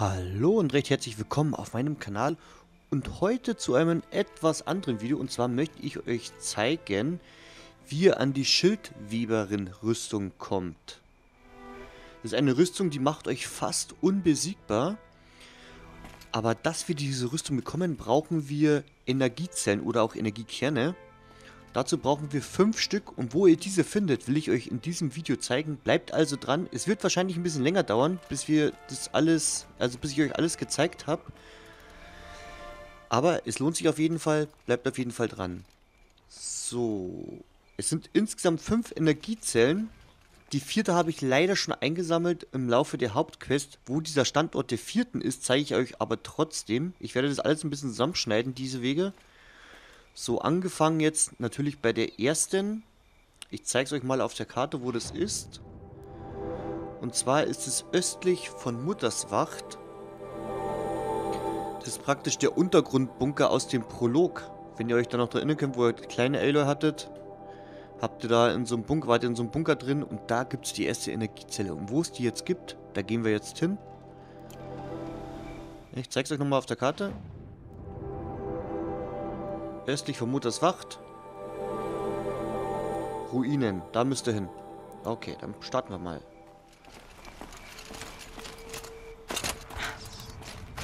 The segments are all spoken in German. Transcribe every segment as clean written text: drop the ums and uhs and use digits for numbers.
Hallo und recht herzlich willkommen auf meinem Kanal und heute zu einem etwas anderen Video, und zwar möchte ich euch zeigen, wie ihr an die Schildweberin-Rüstung kommt. Das ist eine Rüstung, die macht euch fast unbesiegbar, aber dass wir diese Rüstung bekommen, brauchen wir Energiezellen oder auch Energiekerne. Dazu brauchen wir 5 Stück, und wo ihr diese findet, will ich euch in diesem Video zeigen. Bleibt also dran. Es wird wahrscheinlich ein bisschen länger dauern, bis ich euch alles gezeigt habe. Aber es lohnt sich auf jeden Fall. Bleibt auf jeden Fall dran. So. Es sind insgesamt 5 Energiezellen. Die 4. habe ich leider schon eingesammelt im Laufe der Hauptquest. Wo dieser Standort der 4. ist, zeige ich euch aber trotzdem. Ich werde das alles ein bisschen zusammenschneiden, diese Wege. So, angefangen jetzt natürlich bei der 1. Ich zeige es euch mal auf der Karte, wo das ist. Und zwar ist es östlich von Mutters Wacht. Das ist praktisch der Untergrundbunker aus dem Prolog. Wenn ihr euch da noch dran erinnern könnt, wo ihr die kleine Aloy hattet, wart ihr in so einem Bunker drin, und da gibt es die erste Energiezelle. Und wo es die jetzt gibt, da gehen wir jetzt hin. Ich zeige es euch nochmal auf der Karte. Östlich von Mutters Wacht. Ruinen. Da müsst ihr hin. Okay, dann starten wir mal.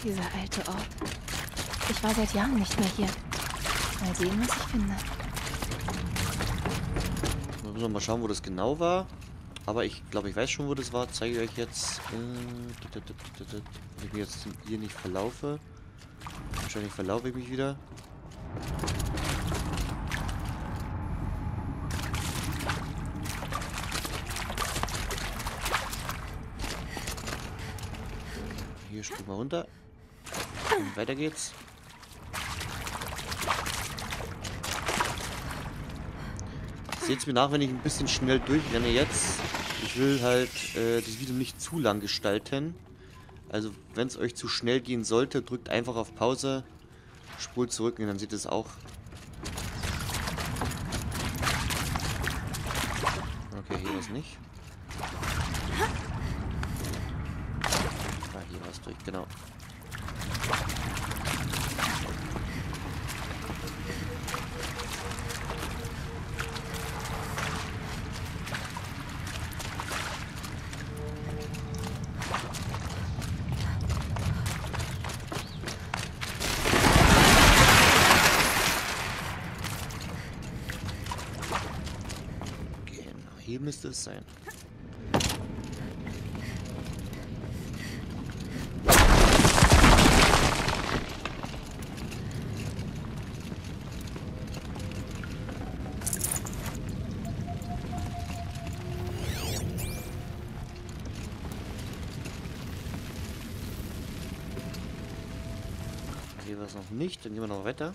Dieser alte Ort. Ich war seit Jahren nicht mehr hier. Mal sehen, was ich finde. Wir müssen mal schauen, wo das genau war. Aber ich glaube, ich weiß schon, wo das war. Zeige ich euch jetzt. Wenn ich mich jetzt hier nicht verlaufe. Wahrscheinlich verlaufe ich mich wieder. Hier springen wir runter. Und weiter geht's. Seht's mir nach, wenn ich ein bisschen schnell durchrenne jetzt. Ich will halt das Video nicht zu lang gestalten. Also wenn es euch zu schnell gehen sollte, drückt einfach auf Pause. Spult zurück und dann seht ihr es auch. Okay, hier ist nicht. Ah, hier war es durch, genau. Hier müsste es sein. Hier war es noch nicht, dann gehen wir noch weiter.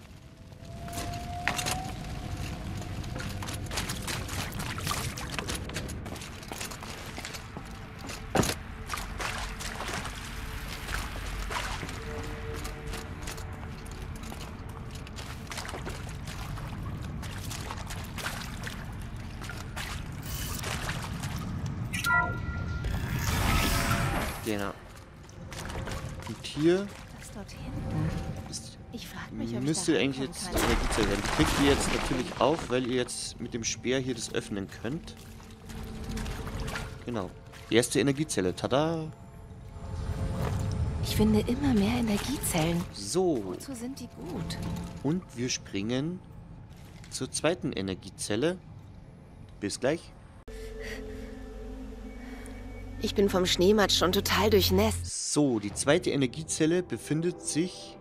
Genau. Und hier müsst ihr eigentlich jetzt die Energiezelle werden. Die kriegt ihr jetzt natürlich auf, weil ihr jetzt mit dem Speer hier das öffnen könnt. Genau. Die erste Energiezelle. Tada! Ich finde immer mehr Energiezellen. So. Wozu sind die gut? Und wir springen zur zweiten Energiezelle. Bis gleich. Ich bin vom Schneematsch schon total durchnässt. So, die zweite Energiezelle befindet sich...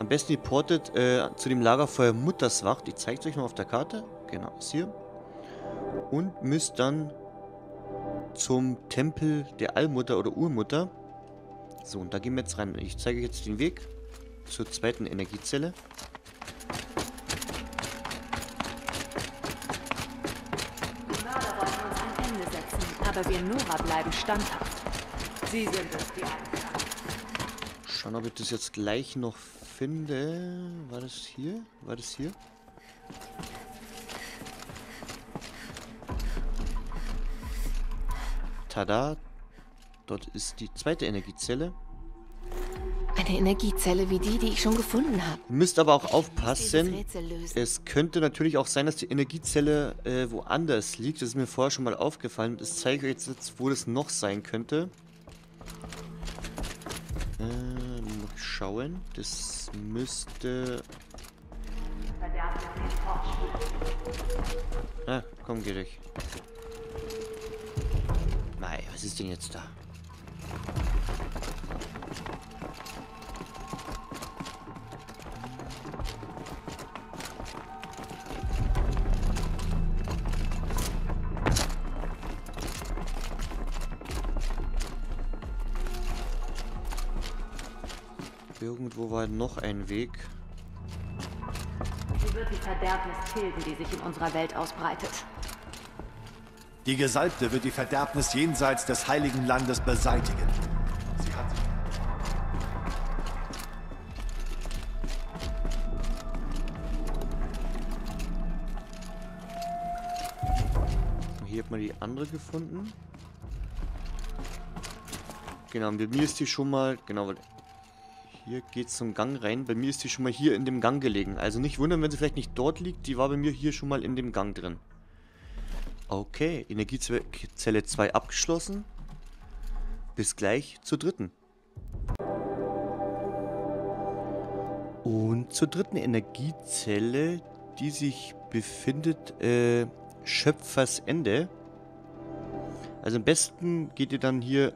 Am besten reportet zu dem Lagerfeuer Mutters Wacht. Ich zeige es euch mal auf der Karte. Genau, ist hier. Und müsst dann zum Tempel der Allmutter oder Urmutter. So, und da gehen wir jetzt rein. Ich zeige euch jetzt den Weg zur zweiten Energiezelle. Aber wir Nora bleiben standhaft. Sie sind es, die Einzelnen. Schauen, ob ich das jetzt gleich noch finde. War das hier? War das hier? Tada. Dort ist die zweite Energiezelle. Eine Energiezelle wie die, die ich schon gefunden habe. Ihr müsst aber auch aufpassen. Es könnte natürlich auch sein, dass die Energiezelle woanders liegt. Das ist mir vorher schon mal aufgefallen. Das zeige ich euch jetzt, wo das noch sein könnte. Mal schauen. Das müsste... Ah, komm, geh durch. Mei, was ist denn jetzt da? Irgendwo war noch ein Weg. Sie wird die Verderbnis tilgen, die sich in unserer Welt ausbreitet. Die Gesalbte wird die Verderbnis jenseits des Heiligen Landes beseitigen. Sie hat... Hier hat man die andere gefunden. Genau, bei mir ist die schon mal... Genau, hier geht es zum Gang rein. Bei mir ist die schon mal hier in dem Gang gelegen. Also nicht wundern, wenn sie vielleicht nicht dort liegt. Die war bei mir hier schon mal in dem Gang drin. Okay, Energiezelle 2 abgeschlossen. Bis gleich zur dritten. Und zur dritten Energiezelle, die sich befindet, Schöpfers Ende. Also am besten geht ihr dann hier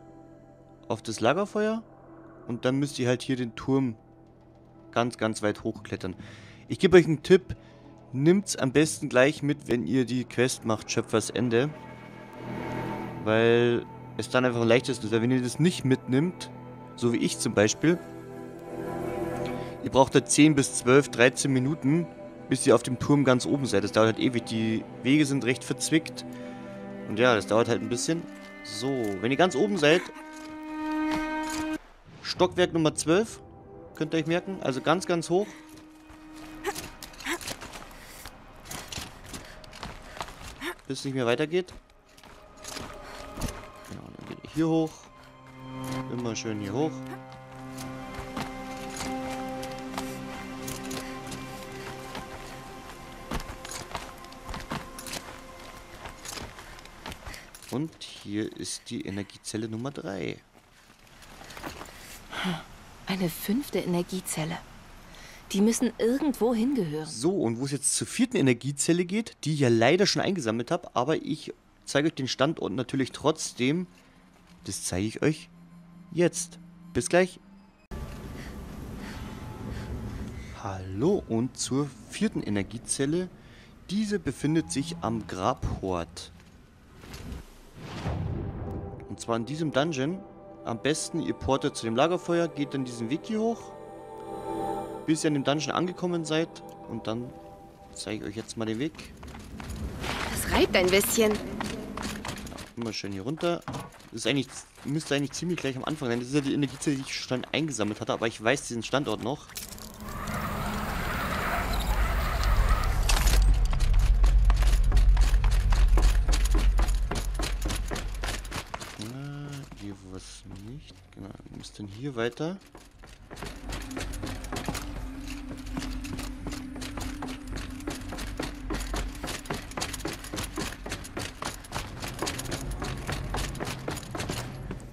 auf das Lagerfeuer. Und dann müsst ihr halt hier den Turm ganz, ganz weit hochklettern. Ich gebe euch einen Tipp. Nimmt's am besten gleich mit, wenn ihr die Quest macht, Schöpfers Ende. Weil es dann einfach leicht ist. Weil wenn ihr das nicht mitnimmt, so wie ich zum Beispiel, ihr braucht da 10 bis 12, 13 Minuten, bis ihr auf dem Turm ganz oben seid. Das dauert halt ewig. Die Wege sind recht verzwickt. Und ja, das dauert halt ein bisschen. So, wenn ihr ganz oben seid... Stockwerk Nummer 12, könnt ihr euch merken, also ganz, ganz hoch. Bis es nicht mehr weitergeht. Genau, dann geht ihr hier hoch. Immer schön hier hoch. Und hier ist die Energiezelle Nummer 3. Eine fünfte Energiezelle. Die müssen irgendwo hingehören. So, und wo es jetzt zur vierten Energiezelle geht, die ich ja leider schon eingesammelt habe, aber ich zeige euch den Standort natürlich trotzdem. Das zeige ich euch jetzt. Bis gleich. Hallo und zur vierten Energiezelle. Diese befindet sich am Grabhord. Und zwar in diesem Dungeon. Am besten, ihr portet zu dem Lagerfeuer, geht dann diesen Weg hier hoch, bis ihr an dem Dungeon angekommen seid. Und dann zeige ich euch jetzt mal den Weg. Das reibt ein bisschen. Immer schön hier runter. Das ist eigentlich, müsste eigentlich ziemlich gleich am Anfang sein. Das ist ja die Energiezelle, die ich schon eingesammelt hatte, aber ich weiß diesen Standort noch. Hier weiter.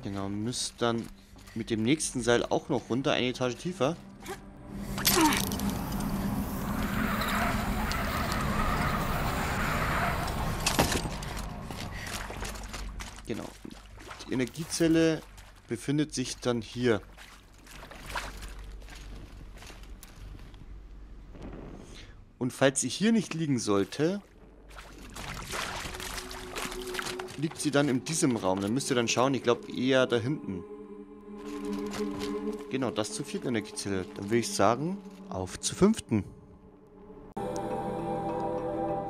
Genau, müsst dann mit dem nächsten Seil auch noch runter, eine Etage tiefer. Genau. Die Energiezelle befindet sich dann hier. Und falls sie hier nicht liegen sollte, liegt sie dann in diesem Raum. Dann müsst ihr dann schauen, ich glaube eher da hinten. Genau, das zur vierten Energiezelle. Dann würde ich sagen, auf zur fünften.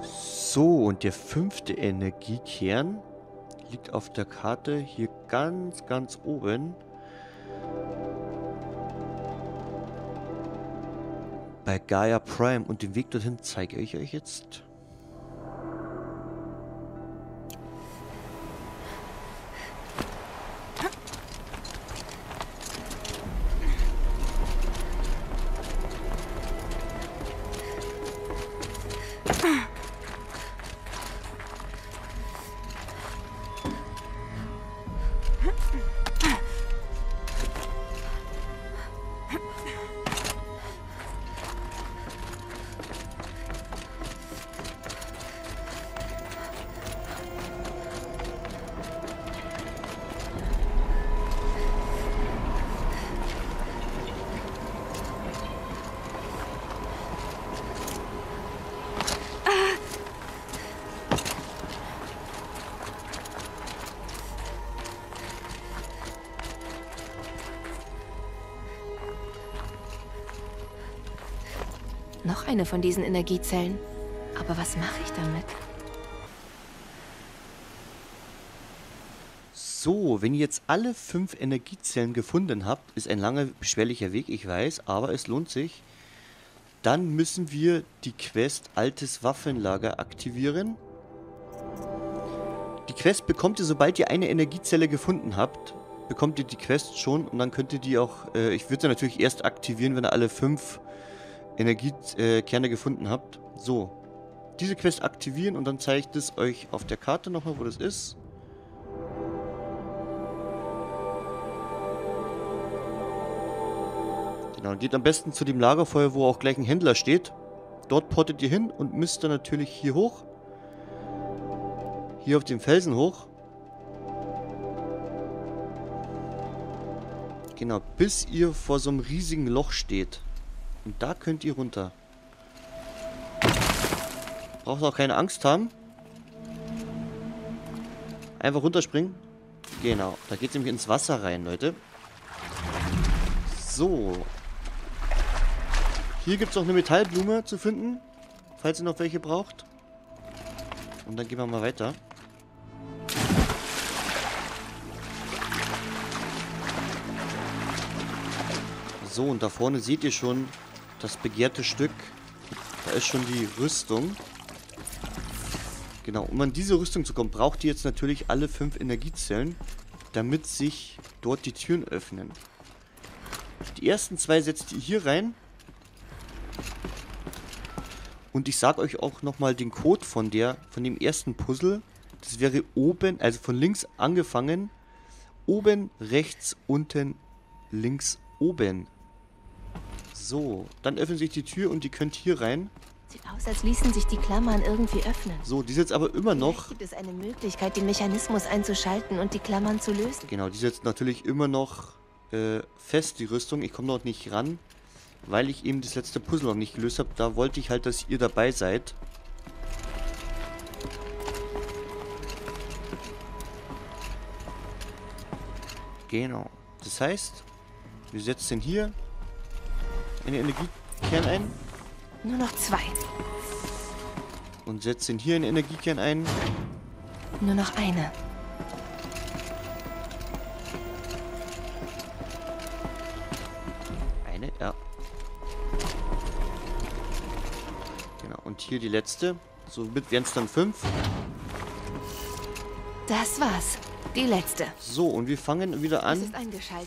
So, und der fünfte Energiekern liegt auf der Karte hier ganz, ganz oben. Bei Gaia Prime. Und den Weg dorthin zeige ich euch jetzt. Noch eine von diesen Energiezellen. Aber was mache ich damit? So, wenn ihr jetzt alle 5 Energiezellen gefunden habt, ist ein langer, beschwerlicher Weg, ich weiß, aber es lohnt sich. Dann müssen wir die Quest Altes Waffenlager aktivieren. Die Quest bekommt ihr, sobald ihr eine Energiezelle gefunden habt, bekommt ihr die Quest schon und dann könnt ihr die auch, ich würde sie natürlich erst aktivieren, wenn ihr alle 5 Energiekerne gefunden habt. So, diese Quest aktivieren und dann zeigt es euch auf der Karte nochmal, wo das ist. Genau, geht am besten zu dem Lagerfeuer, wo auch gleich ein Händler steht. Dort pottet ihr hin und müsst dann natürlich hier hoch. Hier auf dem Felsen hoch. Genau, bis ihr vor so einem riesigen Loch steht. Und da könnt ihr runter. Braucht auch keine Angst haben. Einfach runterspringen. Genau, da geht es nämlich ins Wasser rein, Leute. So. Hier gibt es noch eine Metallblume zu finden, falls ihr noch welche braucht. Und dann gehen wir mal weiter. So, und da vorne seht ihr schon das begehrte Stück. Da ist schon die Rüstung. Genau, um an diese Rüstung zu kommen, braucht ihr jetzt natürlich alle 5 Energiezellen, damit sich dort die Türen öffnen. Die ersten 2 setzt ihr hier rein. Und ich sage euch auch nochmal den Code von dem ersten Puzzle. Das wäre oben, also von links angefangen. Oben, rechts, unten, links, oben. So, dann öffnet sich die Tür und ihr könnt hier rein. Sieht aus, als ließen sich die Klammern irgendwie öffnen. So, die ist jetzt aber immer noch... Vielleicht gibt es eine Möglichkeit, den Mechanismus einzuschalten und die Klammern zu lösen. Genau, die ist jetzt natürlich immer noch fest, die Rüstung. Ich komme dort nicht ran, weil ich eben das letzte Puzzle noch nicht gelöst habe. Da wollte ich halt, dass ihr dabei seid. Genau. Das heißt, wir setzen hier einen Energiekern ein. Nur noch 2. Und setzen hier einen Energiekern ein. Nur noch eine. Eine, ja. Genau, und hier die letzte. Somit wären es dann 5. Das war's. Die letzte. So, und wir fangen wieder an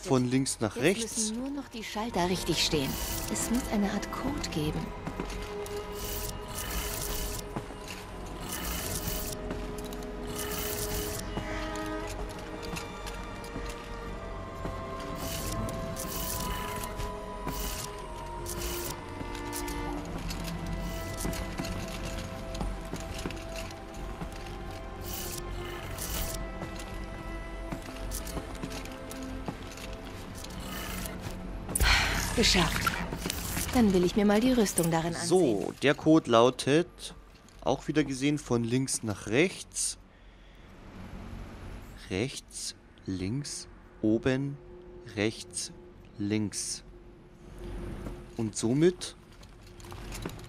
von links nach rechts. Jetzt müssen nur noch die Schalter richtig stehen. Es muss eine Art Code geben. Geschafft. Dann will ich mir mal die Rüstung darin ansehen. So, der Code lautet, auch wieder gesehen, von links nach rechts. Rechts, links, oben, rechts, links. Und somit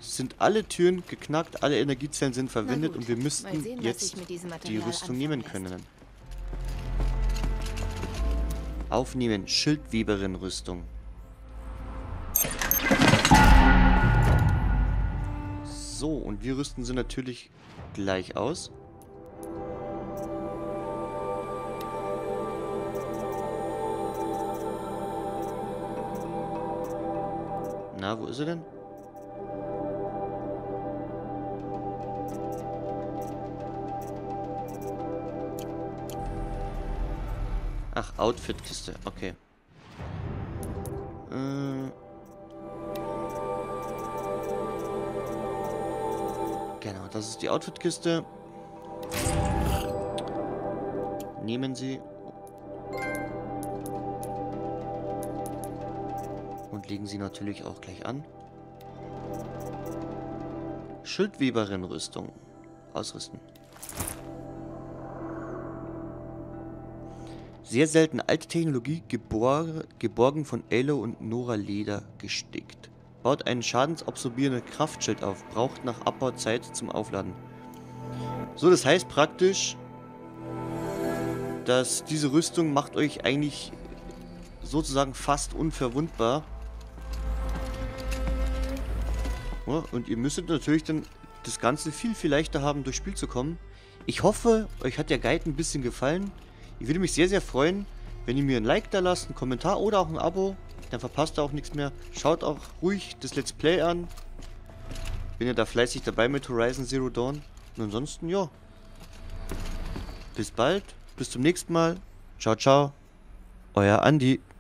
sind alle Türen geknackt, alle Energiezellen sind verwendet und wir müssten sehen, jetzt die Rüstung nehmen können. Aufnehmen, Schildweberin-Rüstung. So, und wir rüsten sie natürlich gleich aus. Na, wo ist er denn? Ach, Outfit-Kiste, okay. Genau, das ist die Outfit-Kiste. Nehmen Sie. Und legen Sie natürlich auch gleich an. Schildweberin-Rüstung. Ausrüsten. Sehr selten. Alte Technologie, geborgen von Aloy und Nora Leder gestickt. Baut einen schadensobsorbierenden Kraftschild auf. Braucht nach Abbau Zeit zum Aufladen. So, das heißt praktisch, dass diese Rüstung macht euch eigentlich sozusagen fast unverwundbar. Ja, und ihr müsstet natürlich dann das Ganze viel, viel leichter haben, durchs Spiel zu kommen. Ich hoffe, euch hat der Guide ein bisschen gefallen. Ich würde mich sehr, sehr freuen, wenn ihr mir ein Like da lasst, einen Kommentar oder auch ein Abo. Dann verpasst ihr auch nichts mehr. Schaut auch ruhig das Let's Play an. Bin ja da fleißig dabei mit Horizon Zero Dawn. Und ansonsten, ja. Bis bald. Bis zum nächsten Mal. Ciao, ciao. Euer Andi.